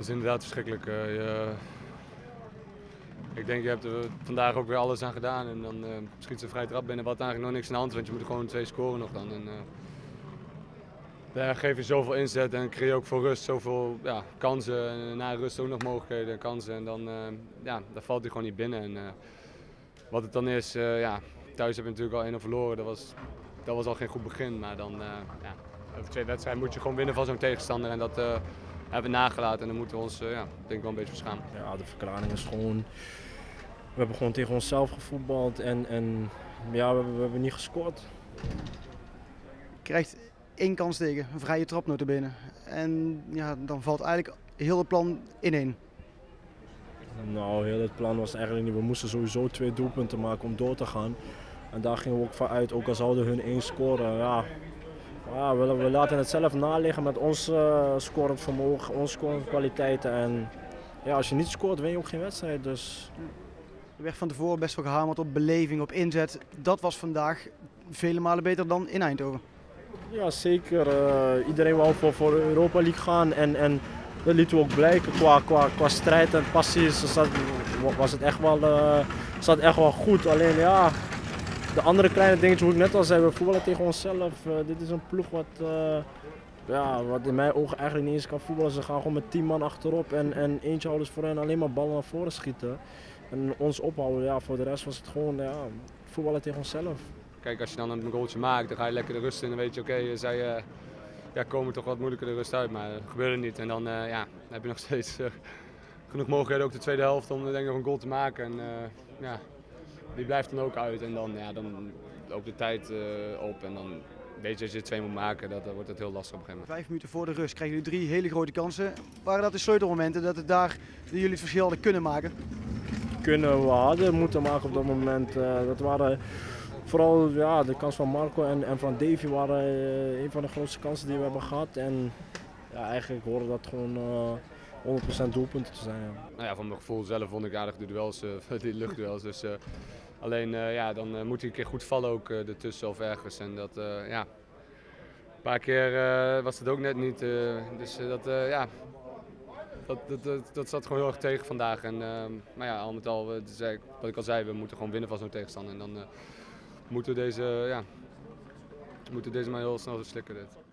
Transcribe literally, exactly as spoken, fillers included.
is inderdaad verschrikkelijk. Uh, je, ik denk, je hebt er vandaag ook weer alles aan gedaan en dan uh, schiet ze vrij trap binnen, wat eigenlijk nog niks aan de hand is, want je moet gewoon twee scoren nog dan. En, uh, daar geef je zoveel inzet en creëer je ook voor rust zoveel ja, kansen en na rust ook nog mogelijkheden en kansen en dan uh, ja, daar valt hij gewoon niet binnen. En, uh, wat het dan is, uh, ja, thuis heb je natuurlijk al één nul verloren, dat was, dat was al geen goed begin, maar dan uh, ja, over twee wedstrijden moet je gewoon winnen van zo'n tegenstander en dat uh, hebben we nagelaten en dan moeten we ons uh, ja, denk ik wel een beetje verschamen. Ja, de verklaring is gewoon, we hebben gewoon tegen onszelf gevoetbald en, en ja, we, we hebben niet gescoord. Je krijgt één kans tegen, een vrije trap notabene en ja, dan valt eigenlijk heel het plan ineen. Nou, heel het plan was eigenlijk niet. We moesten sowieso twee doelpunten maken om door te gaan. En daar gingen we ook van uit, ook al zouden hun één scoren. Ja. Ja, we, we laten het zelf naliggen met ons uh, scorend vermogen, onze scorend kwaliteiten. En ja, als je niet scoort, win je ook geen wedstrijd. Dus. Er werd van tevoren best wel gehamerd op beleving, op inzet. Dat was vandaag vele malen beter dan in Eindhoven. Ja, zeker. Uh, iedereen wou voor, voor Europa League gaan. En, en dat lieten we ook blijken qua, qua, qua strijd en passies. Dus dat was het echt wel, uh, zat echt wel goed. Alleen ja, de andere kleine dingetjes, hoe ik net al zei, we voetballen tegen onszelf. Uh, dit is een ploeg wat, uh, ja, wat in mijn ogen eigenlijk niet eens kan voetballen. Ze gaan gewoon met tien man achterop en, en eentje houden voor hen, alleen maar ballen naar voren schieten. En ons ophouden, ja, voor de rest was het gewoon ja, voetballen tegen onszelf. Kijk, als je dan een goaltje maakt, dan ga je lekker de rust in en dan weet je, oké, okay, zij... Uh... Ja, komen toch wat moeilijker de rust uit, maar dat gebeurde niet. En dan uh, ja, heb je nog steeds uh, genoeg mogelijkheden, ook de tweede helft, om denk ik, nog een goal te maken. En uh, ja, die blijft dan ook uit. En dan, ja, dan loopt de tijd uh, op en dan weet je, als je er twee moet maken, dat, dan wordt het heel lastig op een gegeven moment. Vijf minuten voor de rust krijgen jullie drie hele grote kansen. Waren dat de sleutelmomenten dat, het daar, dat jullie het verschil hadden kunnen maken? Kunnen, we hadden moeten maken op dat moment. Uh, dat waren... Vooral ja, de kans van Marco en, en van Davy waren uh, een van de grootste kansen die we hebben gehad. En ja, eigenlijk hoorde dat gewoon uh, honderd procent doelpunten te zijn. Ja. Nou ja, van mijn gevoel zelf vond ik aardig de duels, uh, die luchtduels. Dus, uh, alleen uh, ja, dan uh, moet hij een keer goed vallen ook uh, ertussen of ergens. En dat, uh, ja, een paar keer uh, was het ook net niet. Uh, dus uh, dat, uh, ja, dat, dat, dat, dat zat gewoon heel erg tegen vandaag. En, uh, maar ja, al met al, wat ik al zei, we moeten gewoon winnen van zo'n tegenstander. En dan, uh, Moeten we deze, ja, moeten deze maar heel snel verslikken dit.